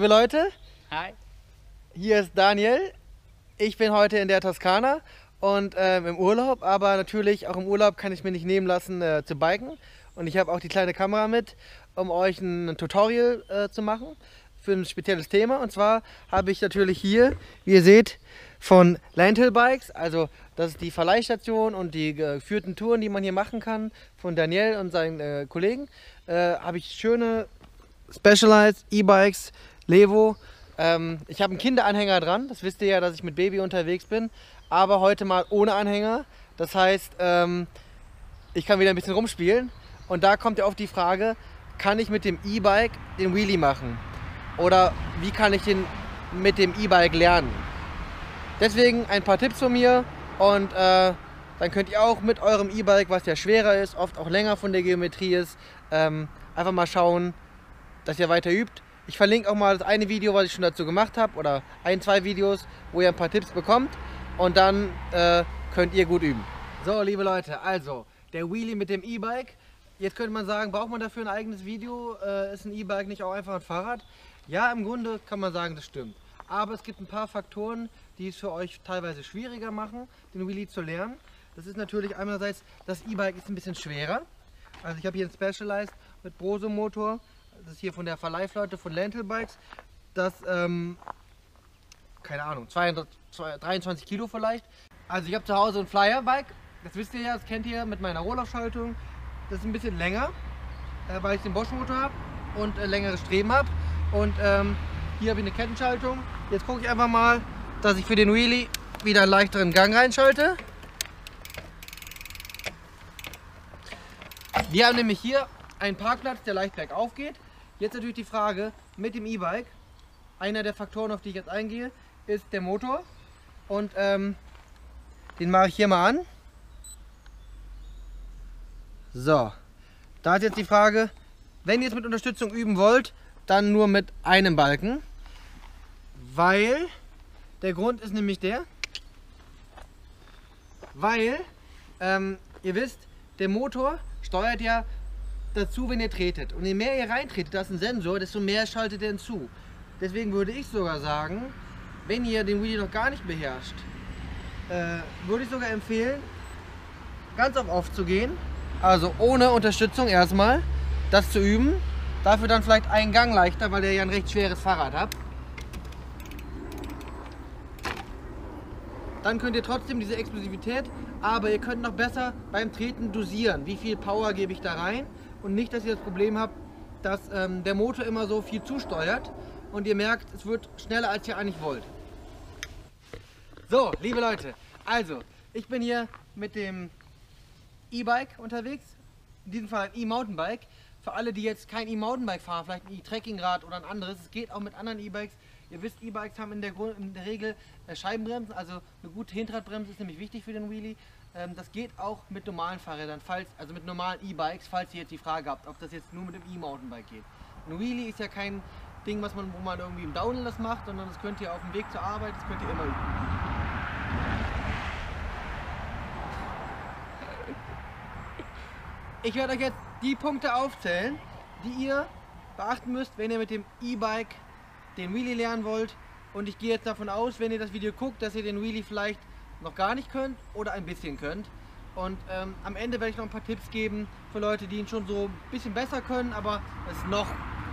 liebe Leute. Hi. Hier ist Daniel. Ich bin heute in der Toskana und im Urlaub, aber natürlich auch im Urlaub kann ich mir nicht nehmen lassen zu biken. Und ich habe auch die kleine Kamera mit, um euch ein Tutorial zu machen für ein spezielles Thema. Und zwar habe ich natürlich hier, wie ihr seht, von Landhill Bikes, also das ist die Verleihstation und die geführten Touren, die man hier machen kann, von Daniel und seinen Kollegen, habe ich schöne Specialized, E-Bikes, Levo. Ich habe einen Kinderanhänger dran, das wisst ihr ja, dass ich mit Baby unterwegs bin, aber heute mal ohne Anhänger. Das heißt, ich kann wieder ein bisschen rumspielen und da kommt ja oft die Frage, kann ich mit dem E-Bike den Wheelie machen? Oder wie kann ich den mit dem E-Bike lernen? Deswegen ein paar Tipps von mir und dann könnt ihr auch mit eurem E-Bike, was ja schwerer ist, oft auch länger von der Geometrie ist, einfach mal schauen, dass ihr weiter übt. Ich verlinke auch mal das eine Video, was ich schon dazu gemacht habe, oder ein, zwei Videos, wo ihr ein paar Tipps bekommt und dann könnt ihr gut üben. So, liebe Leute, also der Wheelie mit dem E-Bike. Jetzt könnte man sagen, braucht man dafür ein eigenes Video? Ist ein E-Bike nicht auch einfach ein Fahrrad? Ja, im Grunde kann man sagen, das stimmt. Aber es gibt ein paar Faktoren, die es für euch teilweise schwieriger machen, den Wheelie zu lernen. Das ist natürlich einerseits, das E-Bike ist ein bisschen schwerer. Also ich habe hier ein Specialized mit Brose Motor. Das ist hier von der Verleihflotte von Landhill Bikes. Das, keine Ahnung, 23 Kilo vielleicht. Also ich habe zu Hause ein Flyer-Bike. Das wisst ihr ja, das kennt ihr mit meiner Rohrlaufschaltung. Das ist ein bisschen länger, weil ich den Bosch Motor habe und längere Streben habe. Und hier habe ich eine Kettenschaltung. Jetzt gucke ich einfach mal, dass ich für den Wheelie wieder einen leichteren Gang reinschalte. Wir haben nämlich hier einen Parkplatz, der leicht bergauf geht. Jetzt natürlich die Frage mit dem E-Bike. Einer der Faktoren, auf die ich jetzt eingehe, ist der Motor. Und den mache ich hier mal an. So, da ist jetzt die Frage, wenn ihr jetzt mit Unterstützung üben wollt, dann nur mit einem Balken, weil der Grund ist nämlich der, weil ihr wisst, der Motor steuert ja dazu, wenn ihr tretet, und je mehr ihr reintretet, das ist ein Sensor, desto mehr schaltet er hinzu. Deswegen würde ich sogar sagen, wenn ihr den Wheelie noch gar nicht beherrscht, würde ich sogar empfehlen, ganz auf off zu gehen, also ohne Unterstützung erstmal, das zu üben. Dafür dann vielleicht einen Gang leichter, weil ihr ja ein recht schweres Fahrrad habt. Dann könnt ihr trotzdem diese Explosivität, aber ihr könnt noch besser beim Treten dosieren. Wie viel Power gebe ich da rein? Und nicht, dass ihr das Problem habt, dass der Motor immer so viel zusteuert und ihr merkt, es wird schneller, als ihr eigentlich wollt. So, liebe Leute, also ich bin hier mit dem E-Bike unterwegs, in diesem Fall ein E-Mountainbike. Für alle, die jetzt kein E-Mountainbike fahren, vielleicht ein E-Trekkingrad oder ein anderes, es geht auch mit anderen E-Bikes. Ihr wisst, E-Bikes haben in der Regel Scheibenbremsen, also eine gute Hinterradbremse ist nämlich wichtig für den Wheelie. Das geht auch mit normalen Fahrrädern, also mit normalen E-Bikes, falls ihr jetzt die Frage habt, ob das jetzt nur mit dem E-Mountainbike geht. Ein Wheelie ist ja kein Ding, wo man irgendwie im Downhill das macht, sondern das könnt ihr auf dem Weg zur Arbeit, das könnt ihr immer üben. Ich werde euch jetzt die Punkte aufzählen, die ihr beachten müsst, wenn ihr mit dem E-Bike den Wheelie lernen wollt. Und ich gehe jetzt davon aus, wenn ihr das Video guckt, dass ihr den Wheelie vielleicht noch gar nicht könnt oder ein bisschen könnt. Und am Ende werde ich noch ein paar Tipps geben für Leute, die ihn schon so ein bisschen besser können, aber es noch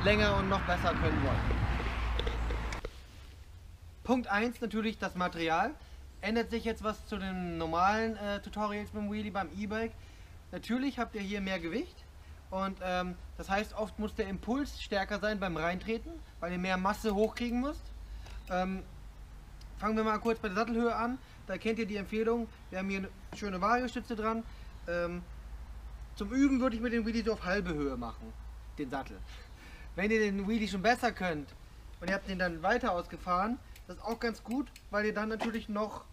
länger und noch besser können wollen. Punkt 1 natürlich das Material. Ändert sich jetzt was zu den normalen Tutorials beim Wheelie, beim E-Bike? Natürlich habt ihr hier mehr Gewicht und das heißt, oft muss der Impuls stärker sein beim Reintreten, weil ihr mehr Masse hochkriegen müsst. Fangen wir mal kurz bei der Sattelhöhe an, da kennt ihr die Empfehlung, wir haben hier eine schöne Variostütze dran. Zum Üben würde ich mit dem Wheelie so auf halbe Höhe machen, den Sattel. Wenn ihr den Wheelie schon besser könnt und ihr habt den dann weiter ausgefahren, das ist auch ganz gut, weil ihr dann natürlich noch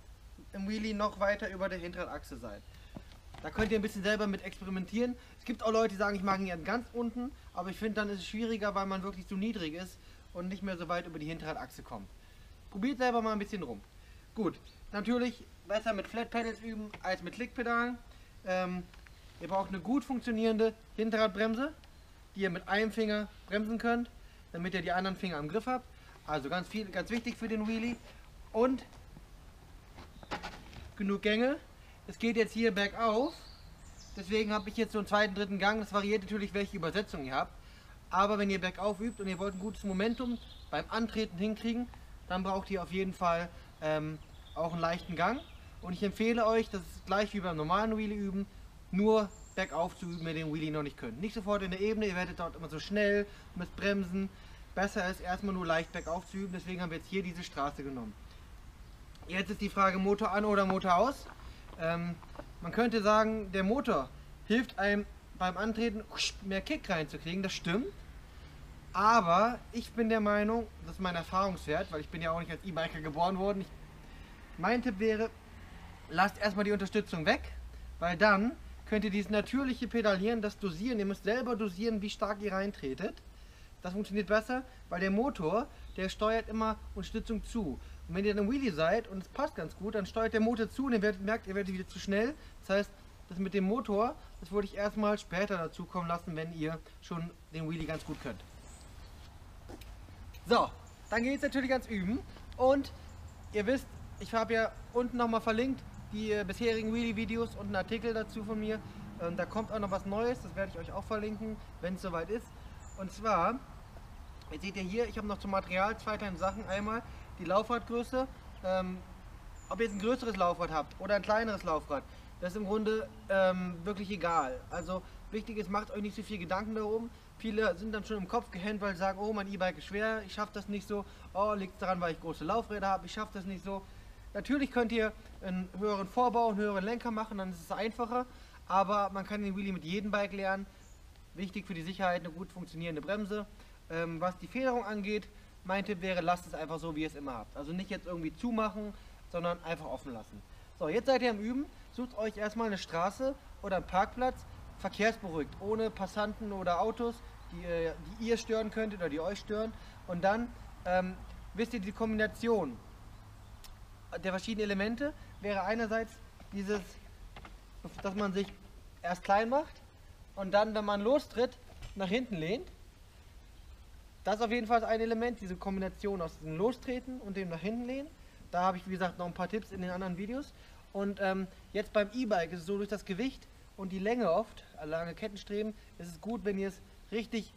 im Wheelie noch weiter über der Hinterradachse seid. Da könnt ihr ein bisschen selber mit experimentieren. Es gibt auch Leute, die sagen, ich mag ihn ganz unten, aber ich finde, dann ist es schwieriger, weil man wirklich zu niedrig ist und nicht mehr so weit über die Hinterradachse kommt. Probiert selber mal ein bisschen rum. Gut, natürlich besser mit Flat Pedals üben als mit Klickpedalen. Ihr braucht eine gut funktionierende Hinterradbremse, die ihr mit einem Finger bremsen könnt, damit ihr die anderen Finger am Griff habt. Also ganz viel, ganz wichtig für den Wheelie und genug Gänge. Es geht jetzt hier bergauf, deswegen habe ich jetzt so einen zweiten, dritten Gang. Das variiert natürlich, welche Übersetzung ihr habt. Aber wenn ihr bergauf übt und ihr wollt ein gutes Momentum beim Antreten hinkriegen, dann braucht ihr auf jeden Fall auch einen leichten Gang. Und ich empfehle euch, das ist gleich wie beim normalen Wheelie üben, nur bergauf zu üben, wenn ihr den Wheelie noch nicht könnt. Nicht sofort in der Ebene, ihr werdet dort immer so schnell, müsst bremsen. Besser ist erstmal nur leicht bergauf zu üben, deswegen haben wir jetzt hier diese Straße genommen. Jetzt ist die Frage Motor an oder Motor aus. Man könnte sagen, der Motor hilft einem beim Antreten mehr Kick reinzukriegen, das stimmt. Aber ich bin der Meinung, das ist mein Erfahrungswert, weil ich bin ja auch nicht als E-Biker geboren worden. Mein Tipp wäre, lasst erstmal die Unterstützung weg, weil dann könnt ihr dieses natürliche Pedalieren, das dosieren. Ihr müsst selber dosieren, wie stark ihr reintretet. Das funktioniert besser, weil der Motor, der steuert immer Unterstützung zu. Und wenn ihr dann im Wheelie seid und es passt ganz gut, dann steuert der Motor zu und ihr merkt, ihr werdet wieder zu schnell. Das heißt, das mit dem Motor, das würde ich erstmal später dazu kommen lassen, wenn ihr schon den Wheelie ganz gut könnt. So, dann geht es natürlich ganz üben. Und ihr wisst, ich habe ja unten nochmal verlinkt die bisherigen Wheelie-Videos und einen Artikel dazu von mir. Und da kommt auch noch was Neues, das werde ich euch auch verlinken, wenn es soweit ist. Und zwar, jetzt seht ihr hier, ich habe noch zum Material zwei kleine Sachen. Einmal die Laufradgröße, ob ihr jetzt ein größeres Laufrad habt oder ein kleineres Laufrad, das ist im Grunde wirklich egal. Also wichtig ist, macht euch nicht so viel Gedanken darum. Viele sind dann schon im Kopf gehängt, weil sie sagen, oh, mein E-Bike ist schwer, ich schaffe das nicht so. Oh, liegt es daran, weil ich große Laufräder habe, ich schaffe das nicht so. Natürlich könnt ihr einen höheren Vorbau, einen höheren Lenker machen, dann ist es einfacher. Aber man kann den Wheelie mit jedem Bike lernen. Wichtig für die Sicherheit eine gut funktionierende Bremse. Was die Federung angeht, mein Tipp wäre, lasst es einfach so, wie ihr es immer habt. Also nicht jetzt irgendwie zumachen, sondern einfach offen lassen. So, jetzt seid ihr am Üben. Sucht euch erstmal eine Straße oder einen Parkplatz, verkehrsberuhigt, ohne Passanten oder Autos, die ihr stören könntet oder die euch stören. Und dann wisst ihr, die Kombination der verschiedenen Elemente wäre einerseits dieses, dass man sich erst klein macht und dann, wenn man lostritt, nach hinten lehnt. Das ist auf jeden Fall ein Element, diese Kombination aus dem Lostreten und dem nach hinten lehnen. Da habe ich, wie gesagt, noch ein paar Tipps in den anderen Videos. Und jetzt beim E-Bike ist es so, durch das Gewicht und die Länge oft, lange Kettenstreben, ist es gut, wenn ihr es richtig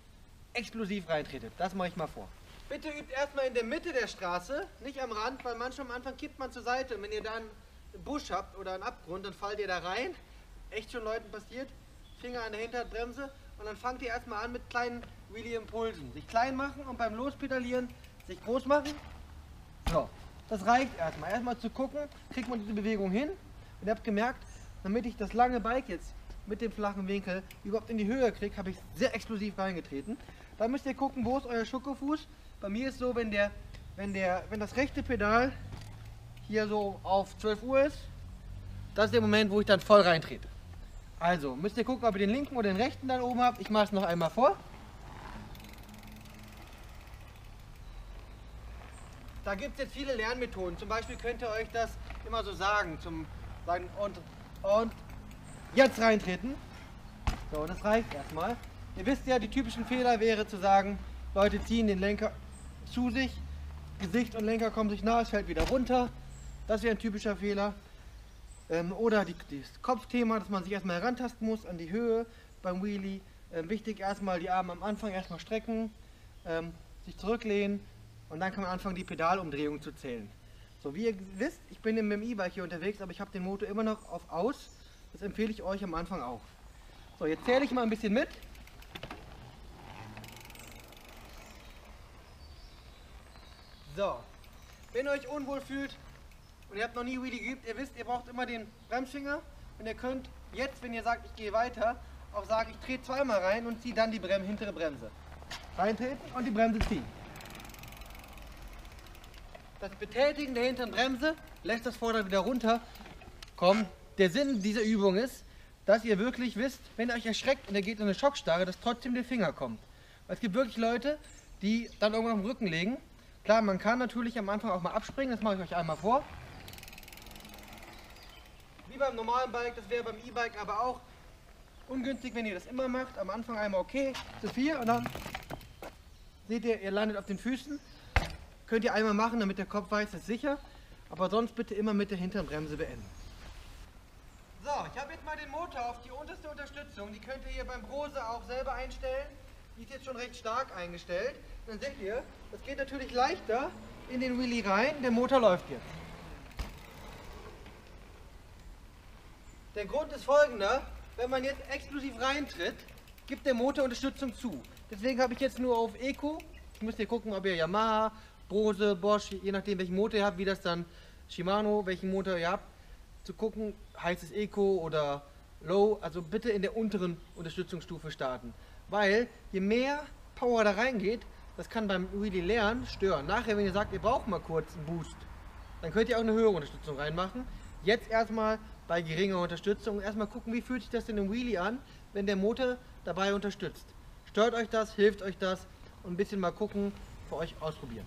explosiv reintretet. Das mache ich mal vor. Bitte übt erstmal in der Mitte der Straße, nicht am Rand, weil manchmal am Anfang kippt man zur Seite. Und wenn ihr da einen Busch habt oder einen Abgrund, dann fallt ihr da rein. Echt schon Leuten passiert. Finger an der Hinterradbremse. Und dann fangt ihr erstmal an mit kleinen Wheelie-Impulsen. Sich klein machen und beim Lospedalieren sich groß machen. So, das reicht erstmal. Erstmal zu gucken, kriegt man diese Bewegung hin. Und ihr habt gemerkt, damit ich das lange Bike jetzt mit dem flachen Winkel überhaupt in die Höhe kriege, habe ich sehr explosiv reingetreten. Dann müsst ihr gucken, wo ist euer Schokofuß. Bei mir ist es so, wenn das rechte Pedal hier so auf 12 Uhr ist, das ist der Moment, wo ich dann voll reintrete. Also müsst ihr gucken, ob ihr den linken oder den rechten dann oben habt. Ich mache es noch einmal vor. Da gibt es jetzt viele Lernmethoden. Zum Beispiel könnt ihr euch das immer so sagen. Und jetzt reintreten. So, das reicht erstmal. Ihr wisst ja, die typischen Fehler wäre zu sagen, Leute ziehen den Lenker zu sich, Gesicht und Lenker kommen sich nahe, es fällt wieder runter. Das wäre ein typischer Fehler. Oder das Kopfthema, dass man sich erstmal herantasten muss an die Höhe beim Wheelie. Wichtig erstmal die Arme am Anfang erstmal strecken, sich zurücklehnen und dann kann man anfangen, die Pedalumdrehung zu zählen. So, wie ihr wisst, ich bin mit dem E-Bike hier unterwegs, aber ich habe den Motor immer noch auf aus. Das empfehle ich euch am Anfang auch. So, jetzt zähle ich mal ein bisschen mit. So, wenn ihr euch unwohl fühlt und ihr habt noch nie Wheelie geübt, ihr wisst, ihr braucht immer den Bremsfinger und ihr könnt jetzt, wenn ihr sagt, ich gehe weiter, auch sagen, ich trete zweimal rein und ziehe dann die hintere Bremse. Reintreten und die Bremse ziehen. Das Betätigen der hinteren Bremse lässt das Vorderrad wieder runter. Komm, der Sinn dieser Übung ist, dass ihr wirklich wisst, wenn ihr euch erschreckt und ihr geht in eine Schockstarre, dass trotzdem der Finger kommt. Weil es gibt wirklich Leute, die dann irgendwann auf den Rücken legen. Klar, man kann natürlich am Anfang auch mal abspringen, das mache ich euch einmal vor. Wie beim normalen Bike, das wäre beim E-Bike aber auch ungünstig, wenn ihr das immer macht. Am Anfang einmal okay, zu 4 und dann seht ihr, ihr landet auf den Füßen. Könnt ihr einmal machen, damit der Kopf weiß, ist sicher. Aber sonst bitte immer mit der hinteren Bremse beenden. So, ich habe jetzt mal den Motor auf die unterste Unterstützung. Die könnt ihr hier beim Brose auch selber einstellen. Die ist jetzt schon recht stark eingestellt. Dann seht ihr, das geht natürlich leichter in den Wheelie rein. Der Motor läuft jetzt. Der Grund ist folgender: Wenn man jetzt explosiv reintritt, gibt der Motor Unterstützung zu. Deswegen habe ich jetzt nur auf Eco. Müsst ihr gucken, ob ihr Yamaha, Brose, Bosch, je nachdem welchen Motor ihr habt, wie das dann Shimano, welchen Motor ihr habt, zu gucken, heißt es Eco oder Low, also bitte in der unteren Unterstützungsstufe starten. Weil je mehr Power da reingeht, das kann beim Wheelie lernen, stören. Nachher, wenn ihr sagt, ihr braucht mal kurz einen Boost, dann könnt ihr auch eine höhere Unterstützung reinmachen. Jetzt erstmal bei geringer Unterstützung, erstmal gucken, wie fühlt sich das denn im Wheelie an, wenn der Motor dabei unterstützt. Stört euch das, hilft euch das und ein bisschen mal gucken, für euch ausprobieren.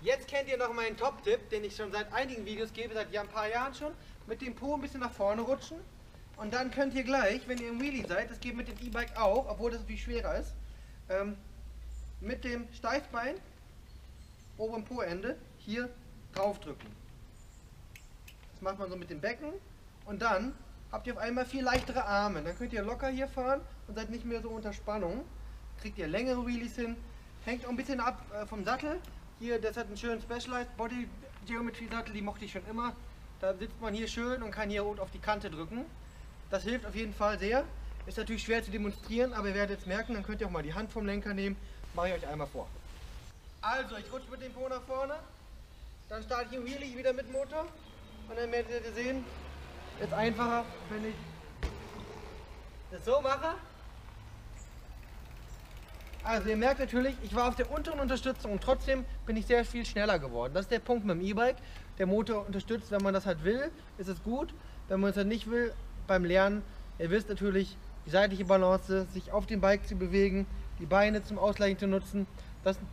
Jetzt kennt ihr noch meinen Top-Tipp, den ich schon seit einigen Videos gebe, seit ein paar Jahren schon. Mit dem Po ein bisschen nach vorne rutschen und dann könnt ihr gleich, wenn ihr im Wheelie seid, das geht mit dem E-Bike auch, obwohl das natürlich schwerer ist, mit dem Steifbein oberem Po-Ende hier drauf drücken. Das macht man so mit dem Becken und dann habt ihr auf einmal viel leichtere Arme. Dann könnt ihr locker hier fahren und seid nicht mehr so unter Spannung. Kriegt ihr längere Wheelies hin, hängt auch ein bisschen ab vom Sattel. Hier, das hat einen schönen Specialized Body Geometry Sattel, die mochte ich schon immer. Da sitzt man hier schön und kann hier auf die Kante drücken. Das hilft auf jeden Fall sehr. Ist natürlich schwer zu demonstrieren, aber ihr werdet es merken, dann könnt ihr auch mal die Hand vom Lenker nehmen. Mache ich euch einmal vor. Also, ich rutsche mit dem Po nach vorne, dann starte ich im Wheelie wieder mit Motor und dann werdet ihr sehen, ist einfacher, wenn ich das so mache. Also ihr merkt natürlich, ich war auf der unteren Unterstützung und trotzdem bin ich sehr viel schneller geworden. Das ist der Punkt mit dem E-Bike. Der Motor unterstützt, wenn man das halt will, ist es gut. Wenn man es halt nicht will, beim Lernen, ihr wisst natürlich, die seitliche Balance, sich auf dem Bike zu bewegen, die Beine zum Ausgleichen zu nutzen. Das sind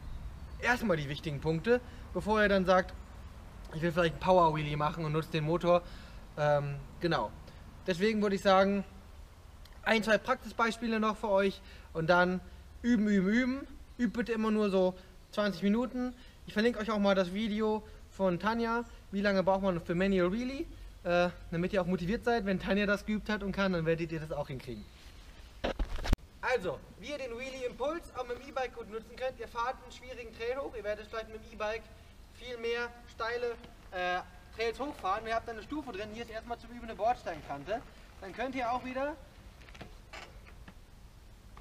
erstmal die wichtigen Punkte, bevor ihr dann sagt, ich will vielleicht einen Power-Wheelie machen und nutze den Motor. Genau. Deswegen würde ich sagen, 1, 2 Praxisbeispiele noch für euch und dann üben, üben, üben. Übt bitte immer nur so 20 Minuten. Ich verlinke euch auch mal das Video von Tanja, wie lange braucht man für Manual Wheelie, damit ihr auch motiviert seid. Wenn Tanja das geübt hat und kann, dann werdet ihr das auch hinkriegen. Also, wie ihr den Wheelie Impuls auch mit dem E-Bike gut nutzen könnt. Ihr fahrt einen schwierigen Trail hoch, ihr werdet vielleicht mit dem E-Bike viel mehr steile Trails hochfahren. Ihr habt dann eine Stufe drin, hier ist erstmal zum Üben eine Bordsteinkante. Dann könnt ihr auch wieder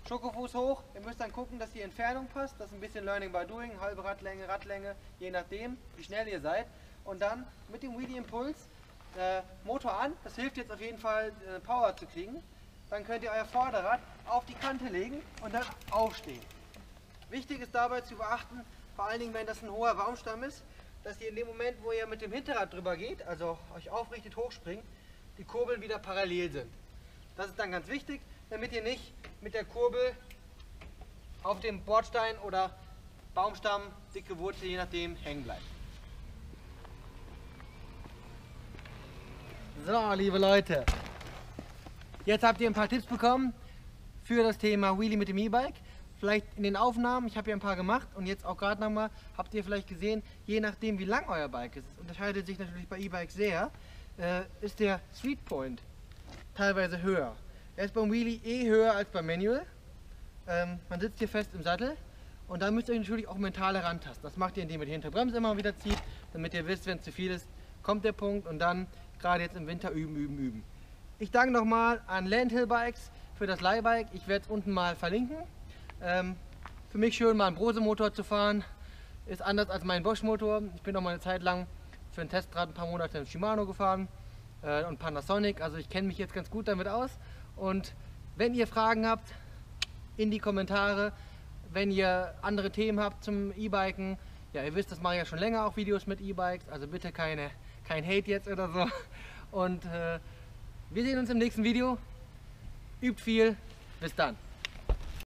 Schokofuß hoch, ihr müsst dann gucken, dass die Entfernung passt, das ist ein bisschen Learning by Doing, halbe Radlänge, Radlänge, je nachdem, wie schnell ihr seid. Und dann mit dem Wheelie Impuls Motor an, das hilft jetzt auf jeden Fall Power zu kriegen. Dann könnt ihr euer Vorderrad auf die Kante legen und dann aufstehen. Wichtig ist dabei zu beachten, vor allen Dingen, wenn das ein hoher Baumstamm ist, dass ihr in dem Moment, wo ihr mit dem Hinterrad drüber geht, also euch aufrichtet hochspringt, die Kurbeln wieder parallel sind. Das ist dann ganz wichtig, damit ihr nicht mit der Kurbel auf dem Bordstein oder Baumstamm, dicke Wurzel, je nachdem, hängen bleibt. So, liebe Leute, jetzt habt ihr ein paar Tipps bekommen für das Thema Wheelie mit dem E-Bike. Vielleicht in den Aufnahmen, ich habe hier ein paar gemacht und jetzt auch gerade nochmal, habt ihr vielleicht gesehen, je nachdem wie lang euer Bike ist, es unterscheidet sich natürlich bei E-Bike sehr, ist der Sweet Point teilweise höher. Er ist beim Wheelie höher als beim Manual. Man sitzt hier fest im Sattel und da müsst ihr euch natürlich auch mental herantasten. Das macht ihr, indem ihr die Hinterbremse immer wieder zieht, damit ihr wisst, wenn es zu viel ist, kommt der Punkt und dann gerade jetzt im Winter üben, üben, üben. Ich danke nochmal an Landhill Bikes für das Leihbike. Ich werde es unten mal verlinken. Für mich schön mal einen Brose Motor zu fahren, ist anders als mein Bosch Motor. Ich bin auch mal eine Zeit lang für einen Testrad ein paar Monate im Shimano gefahren und Panasonic, also ich kenne mich jetzt ganz gut damit aus. Und wenn ihr Fragen habt, in die Kommentare, wenn ihr andere Themen habt zum E-Biken, ja, ihr wisst, das mache ich ja schon länger auch Videos mit E-Bikes, also bitte kein Hate jetzt oder so. Und wir sehen uns im nächsten Video. Übt viel, bis dann.